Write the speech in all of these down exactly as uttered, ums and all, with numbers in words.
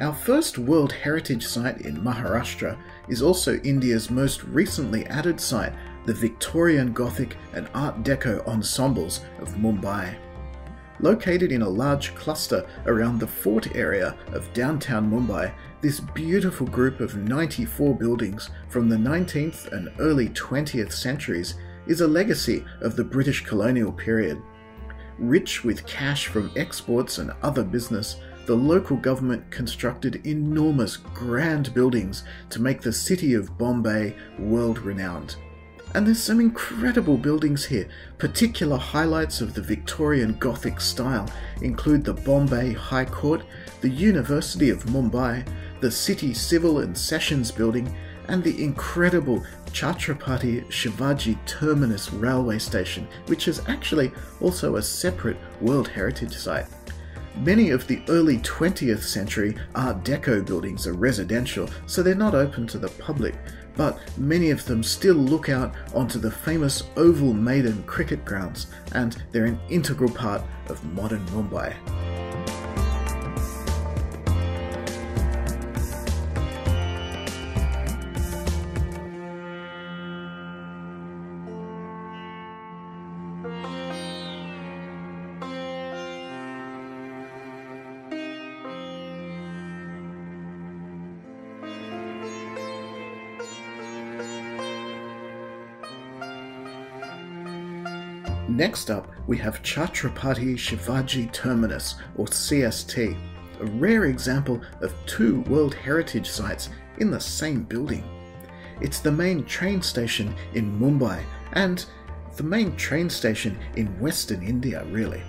Our first World Heritage Site in Maharashtra is also India's most recently added site, the Victorian Gothic and Art Deco ensembles of Mumbai. Located in a large cluster around the fort area of downtown Mumbai, this beautiful group of ninety-four buildings from the nineteenth and early twentieth centuries is a legacy of the British colonial period. Rich with cash from exports and other business, the local government constructed enormous grand buildings to make the city of Bombay world-renowned. And there's some incredible buildings here. Particular highlights of the Victorian Gothic style include the Bombay High Court, the University of Mumbai, the City Civil and Sessions building, and the incredible Chhatrapati Shivaji Terminus railway station, which is actually also a separate World Heritage Site. Many of the early twentieth century Art Deco buildings are residential, so they're not open to the public, but many of them still look out onto the famous Oval Maidan cricket grounds, and they're an integral part of modern Mumbai. Next up, we have Chhatrapati Shivaji Terminus, or C S T, a rare example of two World Heritage Sites in the same building. It's the main train station in Mumbai, and the main train station in Western India, really.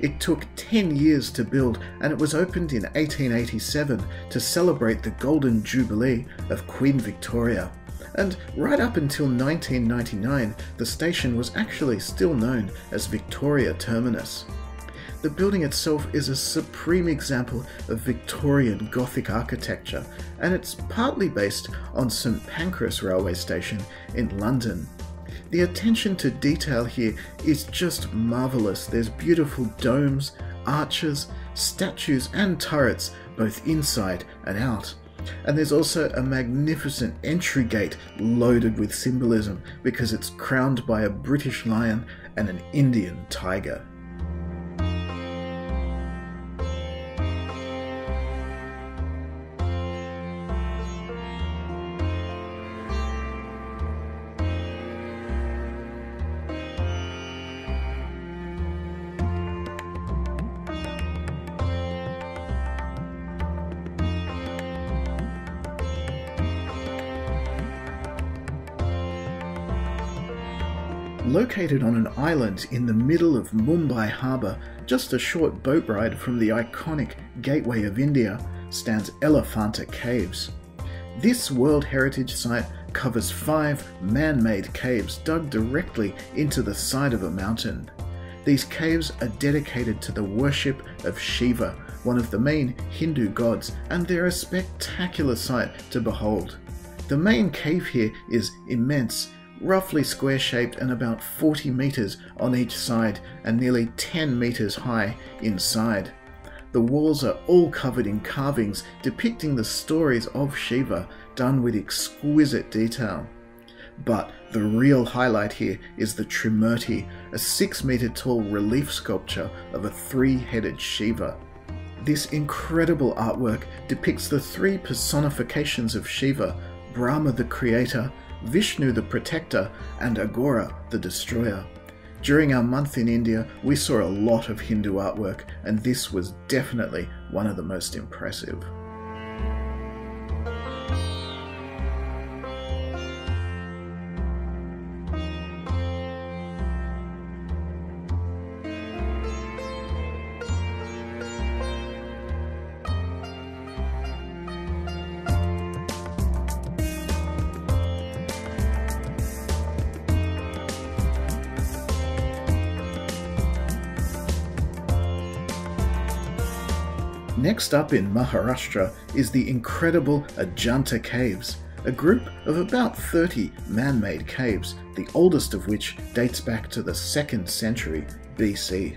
It took ten years to build, and it was opened in eighteen eighty-seven to celebrate the Golden Jubilee of Queen Victoria. And right up until nineteen ninety-nine, the station was actually still known as Victoria Terminus. The building itself is a supreme example of Victorian Gothic architecture, and it's partly based on St Pancras Railway Station in London. The attention to detail here is just marvellous. There's beautiful domes, arches, statues and turrets both inside and out. And there's also a magnificent entry gate loaded with symbolism because it's crowned by a British lion and an Indian tiger. Located on an island in the middle of Mumbai harbour, just a short boat ride from the iconic Gateway of India, stands Elephanta Caves. This World Heritage Site covers five man-made caves dug directly into the side of a mountain. These caves are dedicated to the worship of Shiva, one of the main Hindu gods, and they're a spectacular sight to behold. The main cave here is immense, roughly square-shaped and about forty metres on each side and nearly ten metres high inside. The walls are all covered in carvings depicting the stories of Shiva, done with exquisite detail. But the real highlight here is the Trimurti, a six metre tall relief sculpture of a three-headed Shiva. This incredible artwork depicts the three personifications of Shiva: Brahma the creator, Vishnu the protector, and Agora the destroyer. During our month in India, we saw a lot of Hindu artwork, and this was definitely one of the most impressive. Next up in Maharashtra is the incredible Ajanta Caves, a group of about thirty man-made caves, the oldest of which dates back to the second century B C.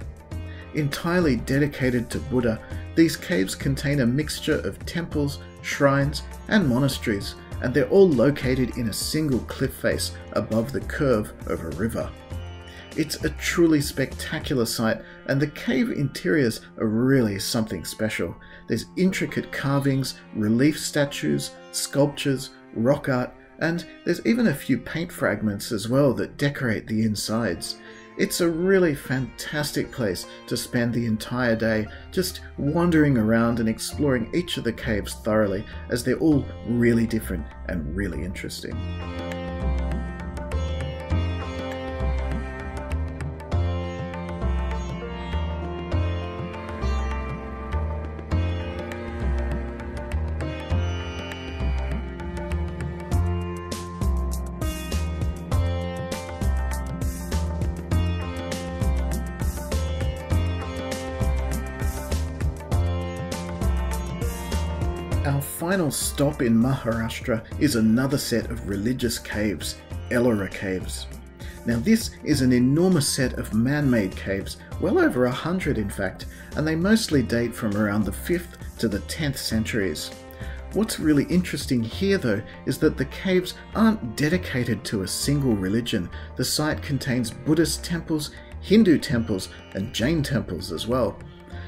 Entirely dedicated to Buddha, These caves contain a mixture of temples, shrines and monasteries, and they're all located in a single cliff face above the curve of a river. It's a truly spectacular sight, and the cave interiors are really something special. There's intricate carvings, relief statues, sculptures, rock art, and there's even a few paint fragments as well that decorate the insides. It's a really fantastic place to spend the entire day, just wandering around and exploring each of the caves thoroughly, as they're all really different and really interesting. Our final stop in Maharashtra is another set of religious caves, Ellora Caves. Now this is an enormous set of man-made caves, well over a hundred in fact, and they mostly date from around the fifth to the tenth centuries. What's really interesting here though is that the caves aren't dedicated to a single religion. The site contains Buddhist temples, Hindu temples and Jain temples as well.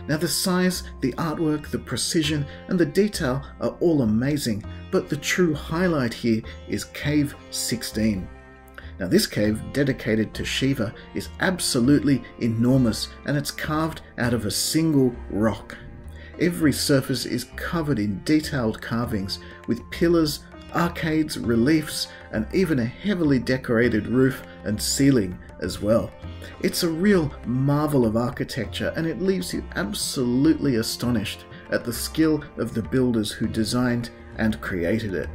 Now the size, the artwork, the precision and the detail are all amazing, but the true highlight here is Cave sixteen. Now this cave, dedicated to Shiva, is absolutely enormous, and it's carved out of a single rock. Every surface is covered in detailed carvings with pillars, arcades, reliefs and even a heavily decorated roof and ceiling as well. It's a real marvel of architecture, and it leaves you absolutely astonished at the skill of the builders who designed and created it.